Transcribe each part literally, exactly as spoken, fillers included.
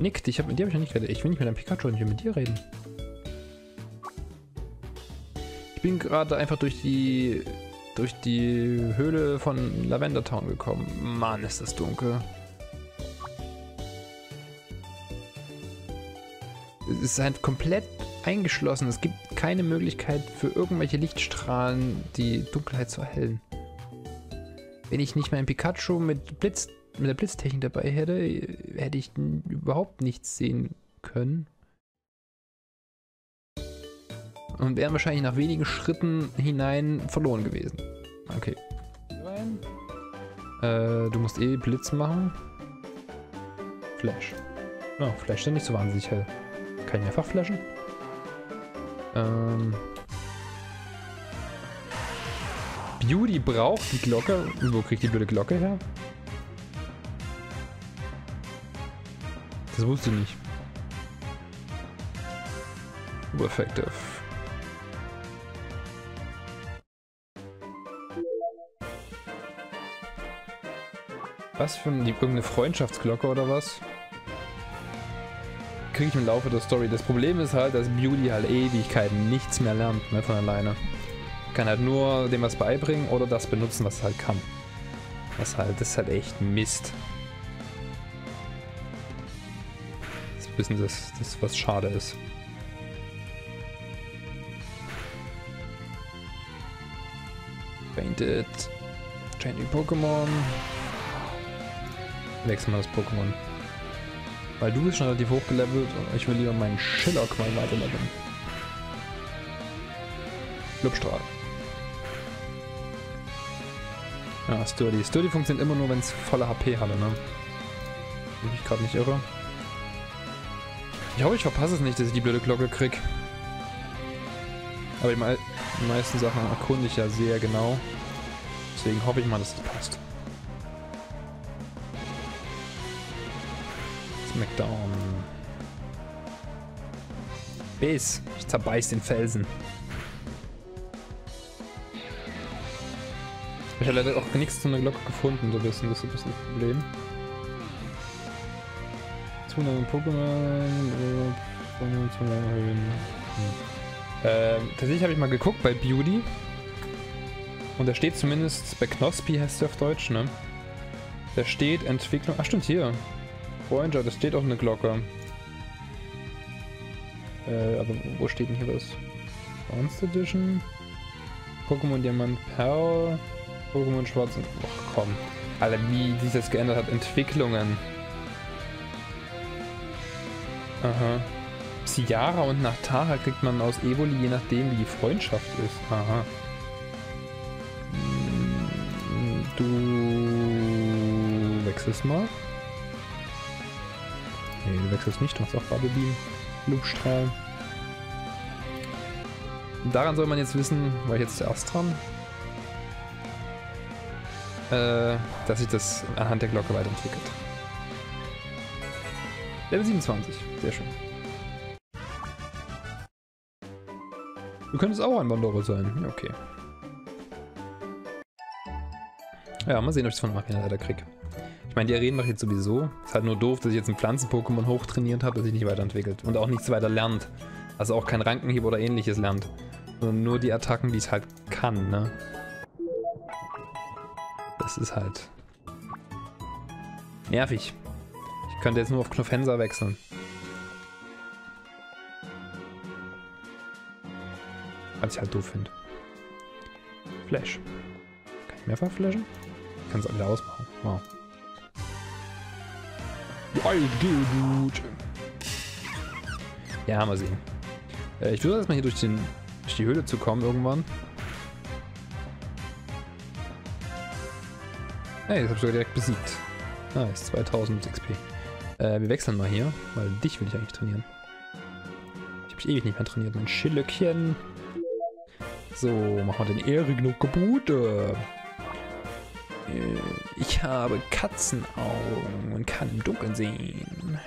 Nick, ich hab, mit dir habe ich noch nicht geredet. Ich will nicht mit einem Pikachu und ich will mit dir reden. Ich bin gerade einfach durch die durch die Höhle von Lavender Town gekommen. Mann, ist das dunkel. Es ist halt komplett eingeschlossen. Es gibt keine Möglichkeit für irgendwelche Lichtstrahlen, die Dunkelheit zu erhellen. Wenn ich nicht mein Pikachu mit Blitz, mit der Blitztechnik dabei hätte, hätte ich überhaupt nichts sehen können. Und wären wahrscheinlich nach wenigen Schritten hinein verloren gewesen. Okay. Äh, du musst eh Blitz machen. Flash. Oh, Flash ist nicht so wahnsinnig hell. Kann ich einfach flashen? Ähm. Beauty braucht die Glocke. Wo kriegt die blöde Glocke her? Das wusste ich nicht. Effective. Was für eine, irgendeine Freundschaftsglocke oder was? Kriege ich im Laufe der Story. Das Problem ist halt, dass Beauty halt Ewigkeiten nichts mehr lernt, ne, von alleine. Kann halt nur dem was beibringen oder das benutzen, was es halt kann. Das, halt, das ist halt echt Mist. Das ist ein bisschen das, das was schade ist. Painted. Changing Pokémon. Wechseln wir das Pokémon. Weil du bist schon relativ hochgelevelt und ich will lieber meinen Schillock mal weiterleveln. Blubstrahl. Ja, Sturdy. Sturdy funktioniert immer nur, wenn es volle H P hatte, ne? Bin ich gerade nicht irre. Ich hoffe, ich verpasse es nicht, dass ich die blöde Glocke krieg. Aber die, me die meisten Sachen erkunde ich ja sehr genau. Deswegen hoffe ich mal, dass es passt. Smackdown. Base. Ich zerbeiß den Felsen. Ich habe leider auch nichts zu einer Glocke gefunden, so ein bisschen. Das ist ein bisschen das Problem. Zunahme Pokémon. Zunahme Höhen. Hm. Ähm, tatsächlich habe ich mal geguckt bei Beauty. Und da steht zumindest, bei Knospi heißt der auf Deutsch, ne? Da steht Entwicklung. Ach, stimmt, hier. Ranger, das steht auch eine Glocke. Äh, aber wo steht denn hier was? Bronze Edition? Pokémon Diamant Perl? Pokémon Schwarz und... Ach komm. Alter, wie sich das geändert hat. Entwicklungen. Aha. Siara und nach Tara kriegt man aus Evoli, je nachdem wie die Freundschaft ist. Aha. Du... wechselst mal. Nee, du wechselst nicht, du machst auch Bubblebeam, Loopstrahl. Daran soll man jetzt wissen, war ich jetzt zuerst dran, äh, dass sich das anhand der Glocke weiterentwickelt. Level siebenundzwanzig, sehr schön. Du könntest auch ein Wanderer sein, okay. Ja, mal sehen, ob ich das von Marina leider krieg. Ich meine, die Arenen mache ich jetzt sowieso. Ist halt nur doof, dass ich jetzt ein Pflanzen-Pokémon hochtrainiert habe, das sich nicht weiterentwickelt. Und auch nichts weiter lernt. Also auch kein Rankenhieb oder ähnliches lernt. Sondern nur die Attacken, die es halt kann, ne? Das ist halt... nervig. Ich könnte jetzt nur auf Knuffhensa wechseln. Was ich halt doof finde. Flash. Kann ich mehrfach flashen? Ich kann es auch wieder ausmachen. Wow. Geodude. Ja, mal sehen. Äh, ich versuche erstmal hier durch, den, durch die Höhle zu kommen irgendwann. Hey, das habe ich sogar direkt besiegt. Nice, zweitausend X P. Äh, wir wechseln mal hier, weil dich will ich eigentlich trainieren. Ich habe dich ewig nicht mehr trainiert, mein Schillöckchen. So, machen wir den Ehrig noch Gebote. Ich habe Katzenaugen und kann im Dunkeln sehen.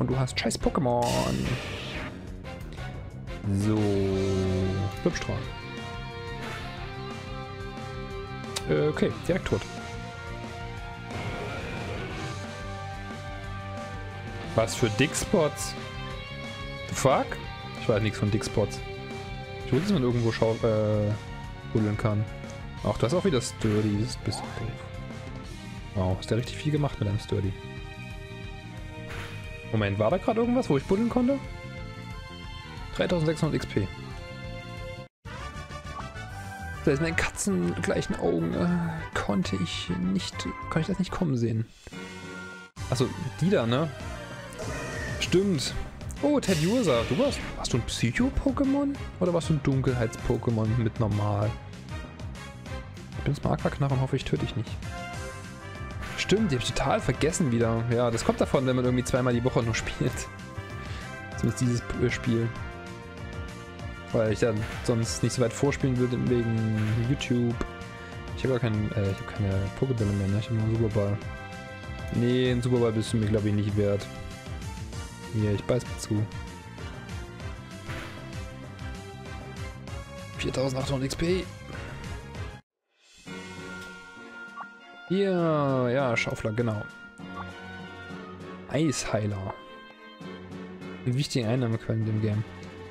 Und du hast scheiß Pokémon. So. Blubstrahl. Okay, direkt tot. Was für Dickspots? The fuck? Ich weiß nichts von Dickspots. Ich will, dass man irgendwo schau äh, buddeln kann. Auch das ist auch wieder Sturdy. Das ist ein bisschen doof. Wow, hast du ja richtig viel gemacht mit einem Sturdy. Moment, war da gerade irgendwas, wo ich buddeln konnte? dreitausendsechshundert X P. Selbst mit den katzengleichen Augen äh, konnte ich nicht, konnte ich das nicht kommen sehen. Achso, die da, ne? Stimmt. Oh, Ted Ursa, du warst, warst du ein Psycho-Pokémon? Oder warst du ein Dunkelheits-Pokémon mit normal? Ich bin jetzt mal Aquaknarr und hoffe, ich töte dich nicht. Stimmt, die habe ich total vergessen wieder. Ja, das kommt davon, wenn man irgendwie zweimal die Woche nur spielt. Zumindest dieses Spiel. Weil ich dann sonst nicht so weit vorspielen würde wegen YouTube. Ich habe gar keinen, äh, ich habe keine Pokébälle mehr, ne? Ich habe nur einen Superball. Nee, einen Superball bist du mir, glaube ich, nicht wert. Hier, ich beiß mir zu. viertausendachthundert X P. Ja, ja, Schaufler, genau. Eisheiler. Eine wichtige Einnahmequelle in dem Game.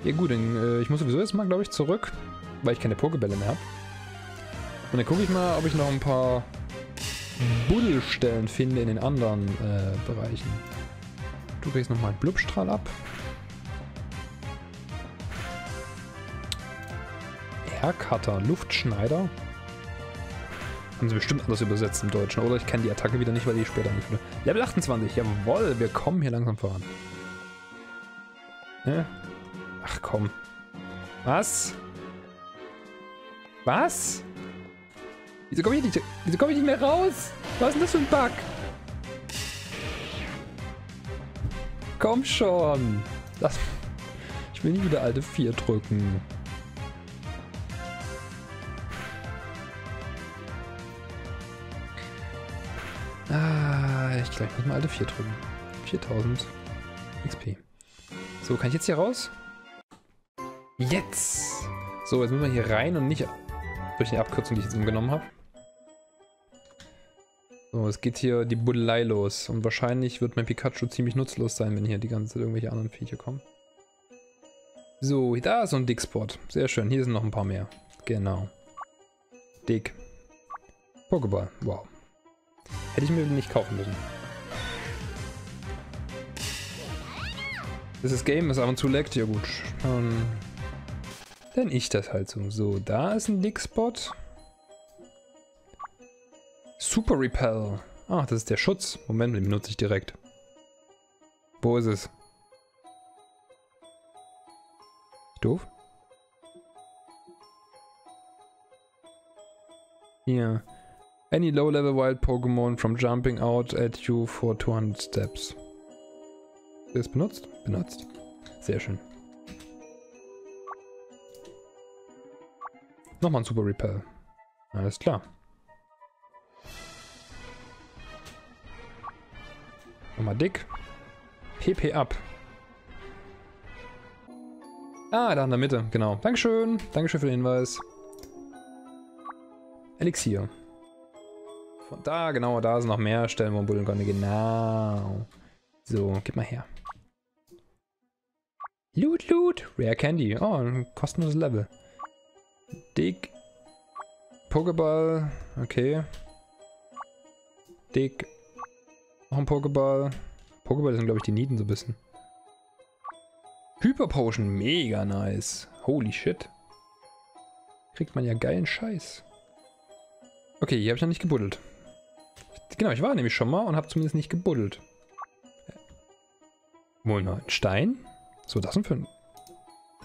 Ja gut, dann, äh, ich muss sowieso jetzt mal, glaube ich, zurück, weil ich keine Pokébälle mehr habe. Und dann gucke ich mal, ob ich noch ein paar Buddelstellen finde in den anderen äh, Bereichen. Du kriegst nochmal einen Blubstrahl ab. Aircutter, Luftschneider. Haben sie bestimmt anders übersetzt im Deutschen, oder? Ich kenne die Attacke wieder nicht, weil die ich später nicht würde. Level achtundzwanzig, jawohl, wir kommen hier langsam voran. Ne? Ach komm. Was? Was? Wieso komme ich nicht, wieso komme ich nicht mehr raus? Was ist denn das für ein Bug? Komm schon. Das, ich will nicht wieder alte vier drücken. Ah, ich glaube, ich muss mal alte vier drücken. viertausend X P. So, kann ich jetzt hier raus? Jetzt! So, jetzt müssen wir hier rein und nicht durch die Abkürzung, die ich jetzt umgenommen habe. So, es geht hier die Buddelei los. Und wahrscheinlich wird mein Pikachu ziemlich nutzlos sein, wenn hier die ganze Zeit irgendwelche anderen Viecher kommen. So, da ist so ein Dickspot. Sehr schön, hier sind noch ein paar mehr. Genau. Dick. Pokéball, wow. Hätte ich mir nicht kaufen müssen. Dieses Game ist ab und zu leckt, ja gut. Ähm Denn ich das halt so. So, da ist ein Dickspot. Super Repel. Ach, das ist der Schutz. Moment, den benutze ich direkt. Wo ist es? Doof? Hier. Any low-level wild Pokémon from jumping out at you for two hundred steps. Ist benutzt? Benutzt. Sehr schön. Nochmal ein Super Repel. Alles klar. Nochmal dick. P P ab. Ah, da in der Mitte. Genau. Dankeschön. Dankeschön für den Hinweis. Elixier. Von da, genau, da sind noch mehr Stellen, wo man buddeln konnte. Genau. So, gib mal her. Loot, Loot. Rare Candy. Oh, ein kostenloses Level. Dick. Pokéball. Okay. Dick. Noch ein Pokéball. Pokéball sind, glaube ich, die Nieten so ein bisschen. Hyper Potion. Mega nice. Holy shit. Kriegt man ja geilen Scheiß. Okay, hier habe ich noch nicht gebuddelt. Genau, ich war nämlich schon mal und habe zumindest nicht gebuddelt. Wohl noch ein Stein? So, das sind für ein...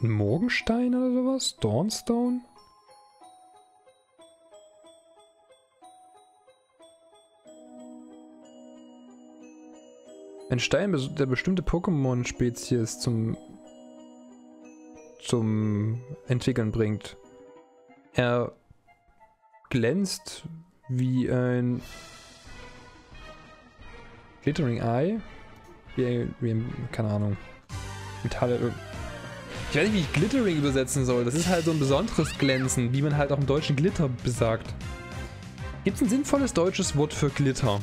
Ein Morgenstein oder sowas? Dawnstone? Ein Stein der bestimmte Pokémon-Spezies zum zum Entwickeln bringt. Er glänzt wie ein Glittering Eye. Wie, wie, keine Ahnung. Metall. Ich weiß nicht, wie ich Glittering übersetzen soll. Das ist halt so ein besonderes Glänzen, wie man halt auch im Deutschen Glitter besagt. Gibt es ein sinnvolles deutsches Wort für Glitter?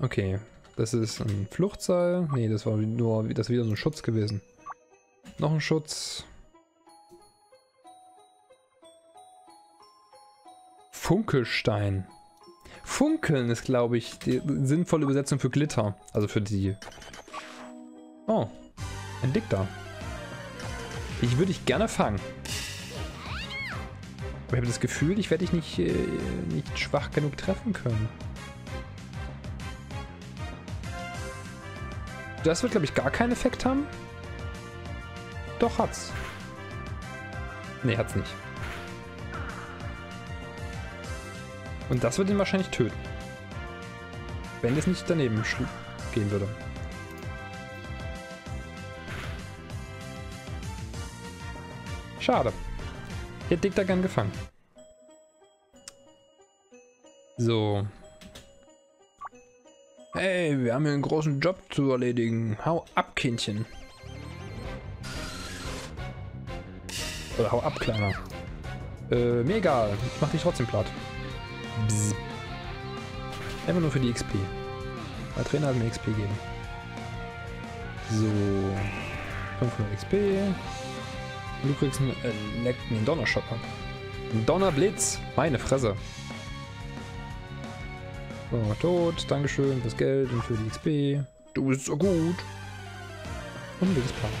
Okay, das ist ein Fluchtseil. Ne, das war nur das war wieder so ein Schutz gewesen. Noch ein Schutz. Funkelstein. Funkeln ist, glaube ich, die sinnvolle Übersetzung für Glitter. Also für die. Oh, ein Dickter. Ich würde dich gerne fangen. Aber ich habe das Gefühl, ich werde dich nicht, äh, nicht schwach genug treffen können. Das wird, glaube ich, gar keinen Effekt haben. Doch, hat's. Nee, hat's nicht. Und das wird ihn wahrscheinlich töten. Wenn es nicht daneben gehen würde. Schade. Ich hätte Dickter gern gefangen. So. Hey, wir haben hier einen großen Job zu erledigen. Hau ab, Kindchen. Oder hau ab, Kleiner. Äh, mir egal. Ich mach dich trotzdem platt. Bzz. Einfach nur für die X P. Der Trainer hat mir X P gegeben. So. fünfhundert X P. Du kriegst einen, äh, einen Donnerschopper. Ein Donnerblitz. Meine Fresse. So, tot. Dankeschön fürs Geld und für die X P. Du bist so gut. Und des Plans.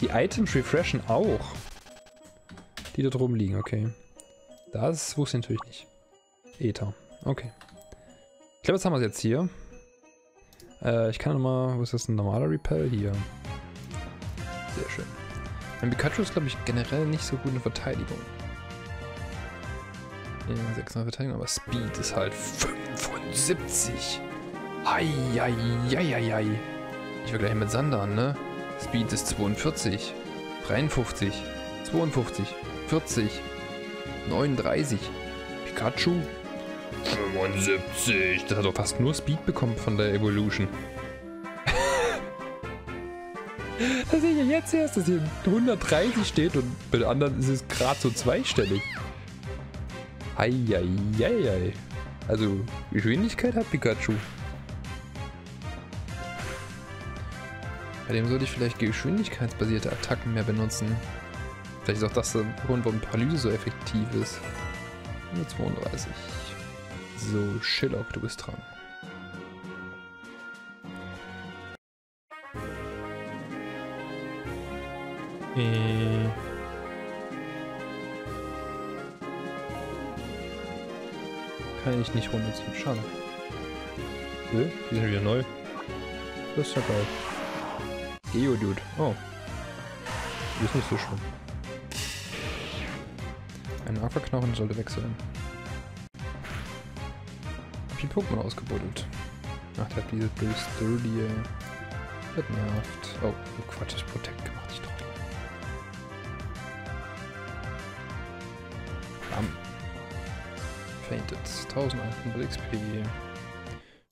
Die Items refreshen auch. Die da drum liegen, okay. Das wusste ich natürlich nicht. Ether, okay. Ich glaube, jetzt haben wir es jetzt hier. Äh, ich kann nochmal, was ist das, ein normaler Repel? Hier. Sehr schön. Ein Pikachu ist, glaube ich, generell nicht so gut in Verteidigung. Ja, sechshundert Verteidigung, aber Speed ist halt fünfundsiebzig. Hei, hei, hei, hei, hei. Ich vergleiche mit Sandern, ne? Speed ist zweiundvierzig, dreiundfünfzig, zweiundfünfzig. vierzig, neununddreißig, Pikachu, fünfundsiebzig. Das hat doch fast nur Speed bekommen von der Evolution. Das sehe ich ja jetzt erst, dass hier hundertdreißig steht und bei den anderen ist es gerade so zweistellig. Eieiei. Also Geschwindigkeit hat Pikachu. Bei dem sollte ich vielleicht geschwindigkeitsbasierte Attacken mehr benutzen. Vielleicht ist auch das der Grund, warum Paralyse so effektiv ist. Nur zweiunddreißig. So, Schillock, du bist dran. Äh. Kann ich nicht runterziehen, schade. Nö, die sind wieder neu. Das ist ja geil. Geodude, oh. Die ist nicht so schlimm. Ein Aquaknochen sollte wechseln. Hab ich ein Pokémon ausgebuddelt. Ach, der hat diese blöde Sturdy. Das nervt. Oh, oh Quatsch, ich Protect gemacht, ich trottel. Bam. Fainted. eintausendeinhundert X P.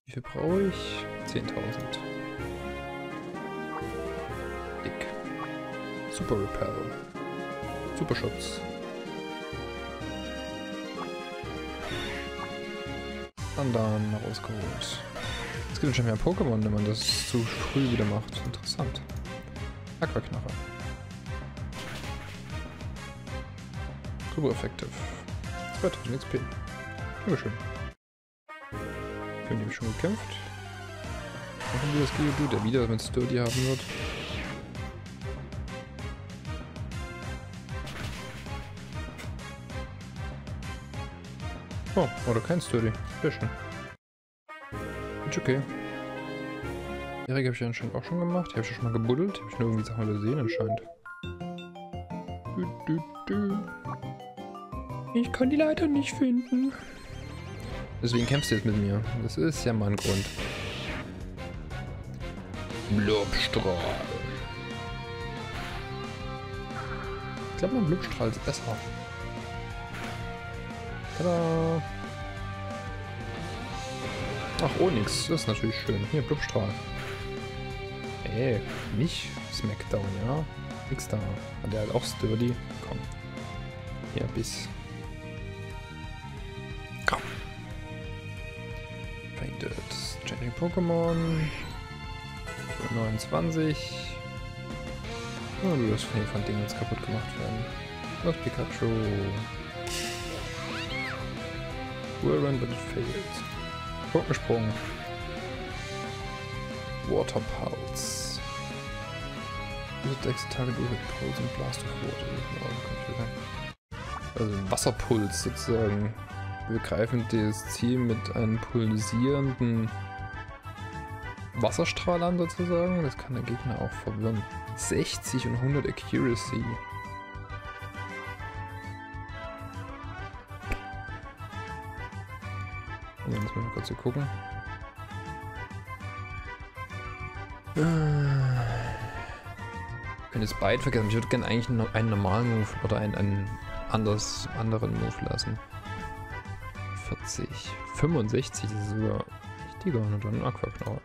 Wie viel brauche ich? zehntausend. Dick. Super Repel. Super Schutz. Dann rausgeholt. Es gibt schon mehr Pokémon, wenn man das zu früh wieder macht. Interessant. Aquaknacher. Turbo Effective. zweitausend X P. Dankeschön. Wir haben eben schon gekämpft. Machen wir das Geodude, der wieder mit Sturdy haben wird. Oh, oder kein Sturdy. Sehr schön. Ist okay. Erik habe ich ja anscheinend auch schon gemacht. Die habe ich ja schon mal gebuddelt. Habe ich nur irgendwie Sachen übersehen anscheinend. Du, du, du. Ich kann die Leiter nicht finden. Deswegen kämpfst du jetzt mit mir. Das ist ja mal ein Grund. Blubstrahl. Ich glaube, mein Blubstrahl ist besser. Tada! Ach, Onyx, das ist natürlich schön. Hier, Blubstrahl. Ey, nicht Smackdown, ja? Nix da. Und der hat auch Sturdy. Komm. Hier, bis. Komm. Legendary Pokémon. neunundzwanzig. Oh, du wirst schnell von Dingen jetzt kaputt gemacht werden. Los, Pikachu. Whirlwind, but it failed. Gurkensprung. Water Pulse. Visit Extra-Target with Pulse and Blast of Water. Also Wasserpuls sozusagen. Wir greifen das Ziel mit einem pulsierenden Wasserstrahl an sozusagen. Das kann der Gegner auch verwirren. sechzig und hundert Accuracy. Und jetzt müssen wir kurz hier gucken. Ich könnte jetzt beide vergessen. Ich würde gerne eigentlich noch einen normalen Move oder einen, einen anders, anderen Move lassen. vierzig, fünfundsechzig, das ist sogar richtiger und dann Aquaknarre.